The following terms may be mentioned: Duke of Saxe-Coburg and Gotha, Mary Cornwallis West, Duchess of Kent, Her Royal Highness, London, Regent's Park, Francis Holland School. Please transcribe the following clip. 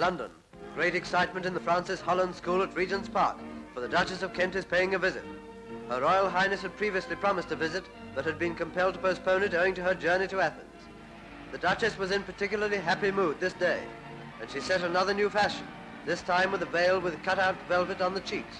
London. Great excitement in the Francis Holland School at Regent's Park, for the Duchess of Kent is paying a visit. Her Royal Highness had previously promised a visit, but had been compelled to postpone it owing to her journey to Athens. The Duchess was in particularly happy mood this day, and she set another new fashion, this time with a veil with cut-out velvet on the cheeks.